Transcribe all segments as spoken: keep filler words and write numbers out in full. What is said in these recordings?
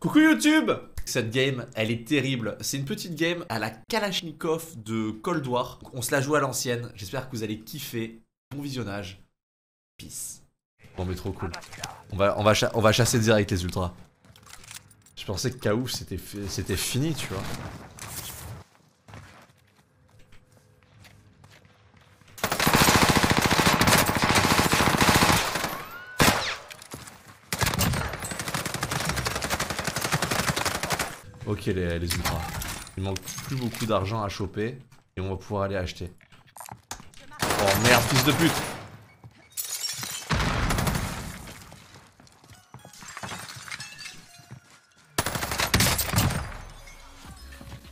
Coucou YouTube! Cette game, elle est terrible. C'est une petite game à la Kalashnikov de Cold War. On se la joue à l'ancienne. J'espère que vous allez kiffer. Bon visionnage. Peace. Bon, mais trop cool. On va, on va, on va chasser direct les ultras. Je pensais que K O c'était c'était fini, tu vois. Ok les, les ultras, il manque plus beaucoup d'argent à choper et on va pouvoir aller acheter. Oh merde, fils de pute!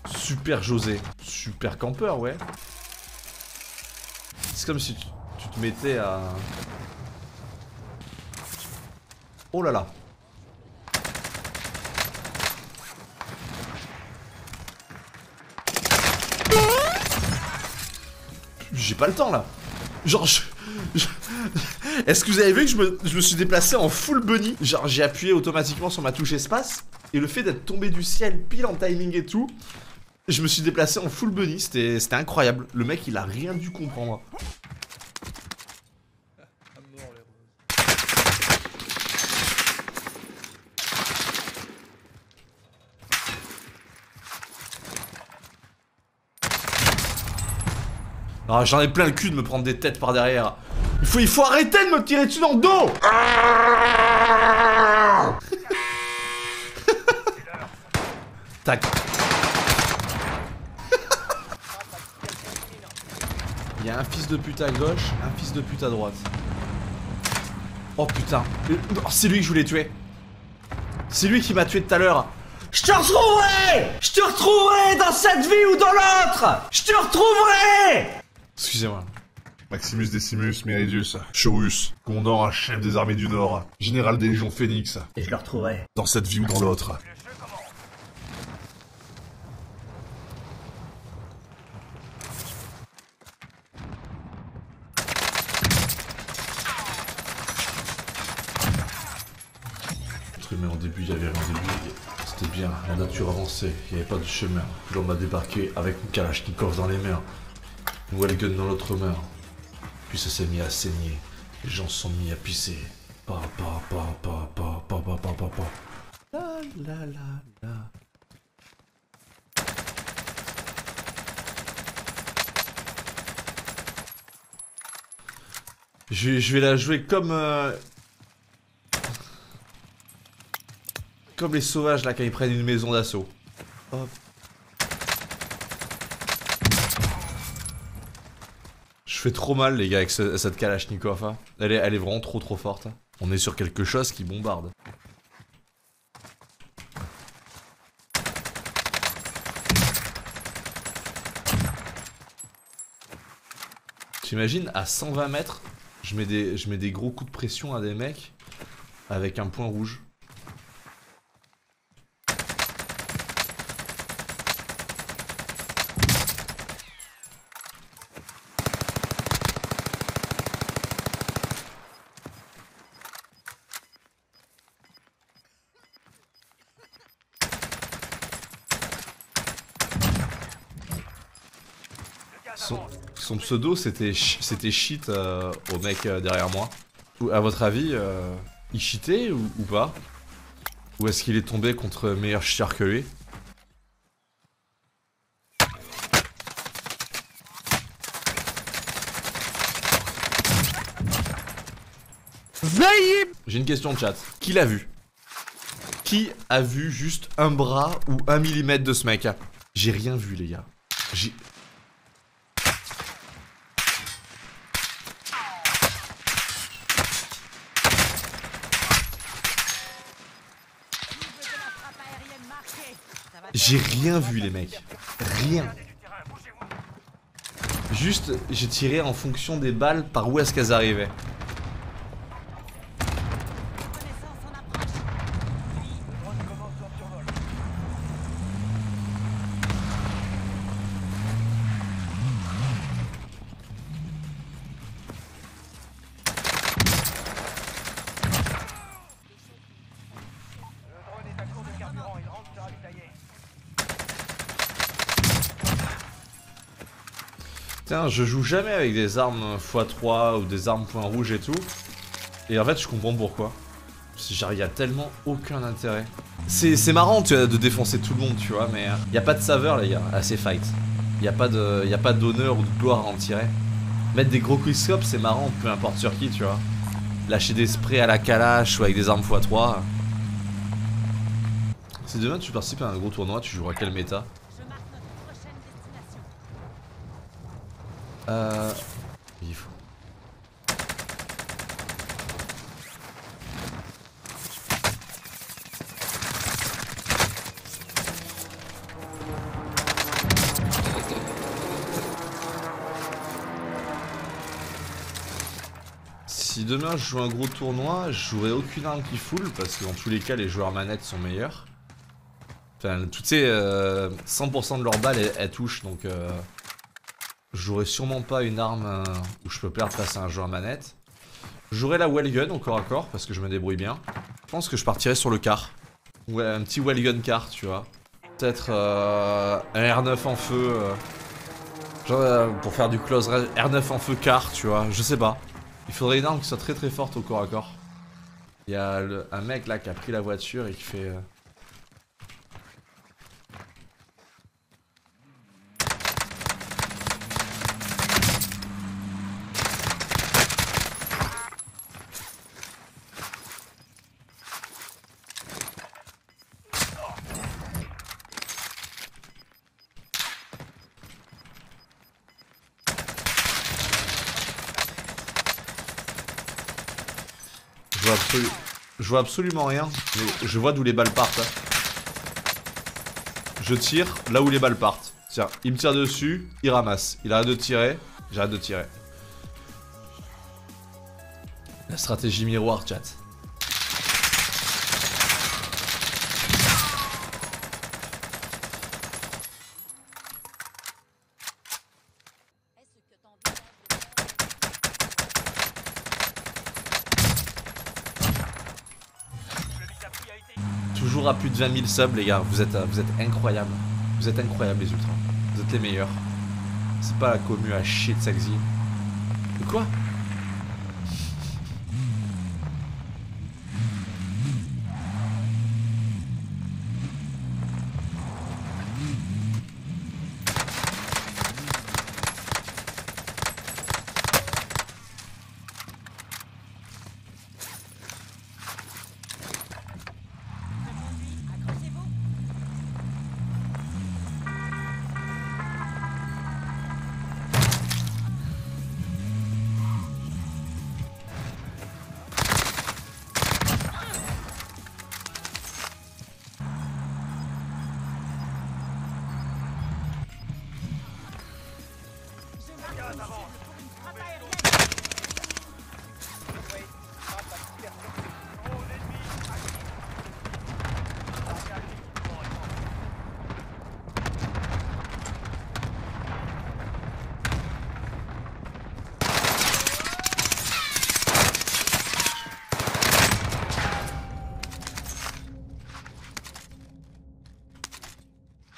Super José, super campeur, ouais. C'est comme si tu, tu te mettais à... Oh là là! J'ai pas le temps là. Genre je... je... Est-ce que vous avez vu que je me... je me suis déplacé en full bunny? Genre j'ai appuyé automatiquement sur ma touche espace. Et le fait d'être tombé du ciel pile en timing et tout, je me suis déplacé en full bunny, c'était incroyable. Le mec il a rien dû comprendre. Ah, j'en ai plein le cul de me prendre des têtes par derrière. Il faut, il faut arrêter de me tirer dessus dans le dos. Tac. Il y a un fils de pute à gauche, un fils de pute à droite. Oh putain, oh, c'est lui que je voulais tuer. C'est lui qui m'a tué tout à l'heure. Je te retrouverai. Je te retrouverai dans cette vie ou dans l'autre. Je te retrouverai. Excusez-moi. Maximus Decimus Meridius, Chorus, commandant à chef des armées du Nord, général des légions Phoenix. Et je le retrouverai. Dans cette vie ou dans l'autre. Mais en début, il y avait un début. C'était bien, la nature avançait, il n'y avait pas de chemin. L'homme a débarqué avec une Kalachnikov dans les mains. Une wellgun dans l'autre main. Puis ça s'est mis à saigner. Les gens se sont mis à pisser. Pa pa pa pa pa pa pa pa pa pa. La la la la. Je, je vais la jouer comme... Euh... Comme les sauvages là quand ils prennent une maison d'assaut. Hop. Je fais trop mal les gars avec ce, cette Kalachnikov. Hein. Elle, est, elle est vraiment trop trop forte. On est sur quelque chose qui bombarde. J'imagine à cent vingt mètres, je mets, des, je mets des gros coups de pression à des mecs avec un point rouge. Son, son pseudo c'était c'était shit euh, au mec euh, derrière moi. Ou, à votre avis, euh, il cheatait ou, ou pas? Ou est-ce qu'il est tombé contre meilleur cheater que lui? J'ai une question de chat. Qui l'a vu? Qui a vu juste un bras ou un millimètre de ce mec? J'ai rien vu les gars. J'ai... J'ai rien vu les mecs, rien. Juste, j'ai tiré en fonction des balles par où est-ce qu'elles arrivaient. Putain, je joue jamais avec des armes fois trois ou des armes point rouge et tout. Et en fait, je comprends pourquoi. Genre, il y a tellement aucun intérêt. C'est marrant tu vois, de défoncer tout le monde, tu vois, mais il n'y a pas de saveur, les gars, à ces fights. Il n'y a pas d'honneur ou de gloire à en tirer. Mettre des gros quickscopes, c'est marrant, peu importe sur qui, tu vois. Lâcher des sprays à la Kalash ou avec des armes fois trois. Si demain tu participes à un gros tournoi, tu joueras quel méta? Euh... Il faut... Si demain je joue un gros tournoi, je jouerai aucune arme qui full parce que dans tous les cas les joueurs manettes sont meilleurs. Enfin, toutes ces euh, cent pour cent de leurs balles elles, elles touchent donc euh, je jouerai sûrement pas une arme euh, où je peux perdre face à un joueur manette. Je jouerai la wellgun au corps à corps parce que je me débrouille bien. Je pense que je partirai sur le car. Ouais, un petit wellgun car, tu vois. Peut-être euh, un R neuf en feu. Euh, genre euh, pour faire du close range, R neuf en feu car, tu vois, je sais pas. Il faudrait une arme qui soit très très forte au corps à corps. Il y a le, un mec là qui a pris la voiture et qui fait... Euh... Je vois, absolu... je vois absolument rien, mais je vois d'où les balles partent. Hein. Je tire là où les balles partent. Tiens, il me tire dessus, il ramasse. Il arrête de tirer, j'arrête de tirer. La stratégie miroir, chat. Toujours à plus de vingt mille subs les gars, vous êtes, vous êtes incroyables. Vous êtes incroyables les ultras. Vous êtes les meilleurs. C'est pas la commu à chier de Saxi. De quoi?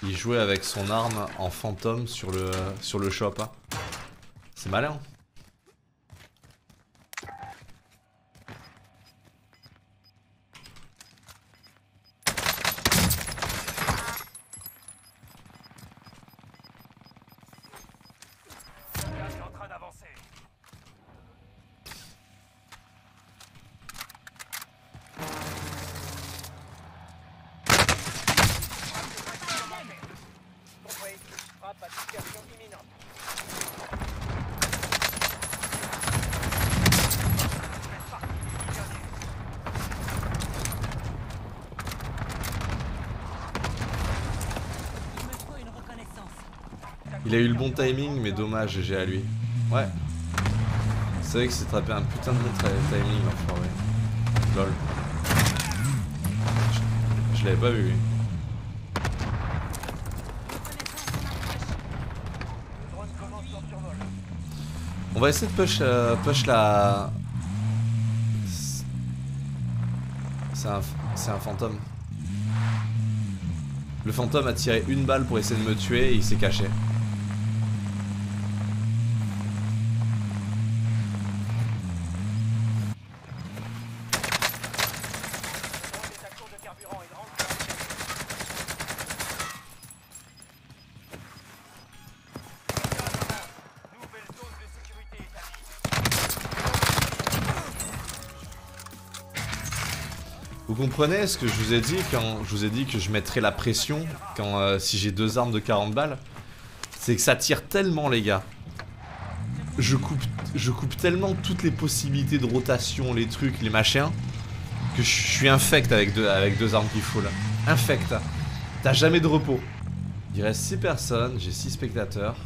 Il jouait avec son arme en fantôme sur le sur le shop. Hein. C'est malin. Il a eu le bon timing, mais dommage, j'ai à lui. Ouais. C'est vrai que c'est attrapé un putain de bon timing, l'enfoiré. Lol. Je, je l'avais pas vu, lui. On va essayer de push, euh, push la... C'est un, c'est un fantôme. Le fantôme a tiré une balle pour essayer de me tuer et il s'est caché. comprenez ce que je vous ai dit quand je vous ai dit que je mettrais la pression quand euh, si j'ai deux armes de quarante balles? C'est que ça tire tellement, les gars. Je coupe, je coupe tellement toutes les possibilités de rotation, les trucs, les machins, que je suis infect avec deux, avec deux armes qu'il faut là. Infect. T'as jamais de repos. Il reste six personnes, j'ai six spectateurs.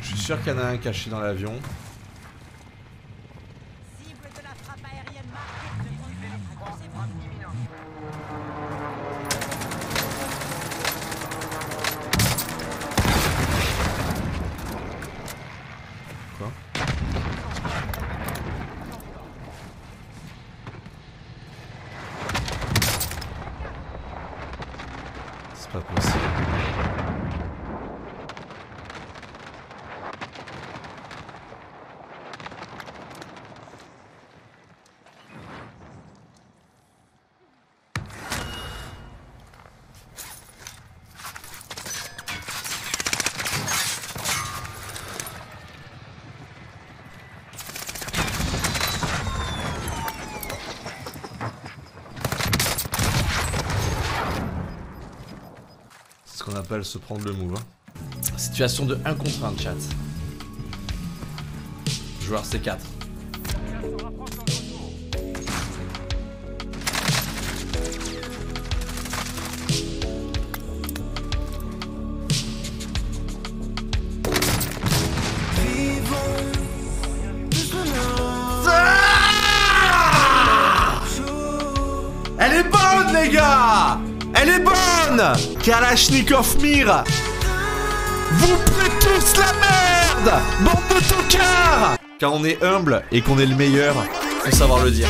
Je suis sûr qu'il y en a un caché dans l'avion. Appelle se prendre le move. Hein. Situation de un contre un, chat. Joueur C quatre. Elle est bonne, les gars! Elle est bonne! Kalashnikov Mir! Vous plaît tous la merde! Bande de tocards! Quand on est humble et qu'on est le meilleur, faut savoir le dire.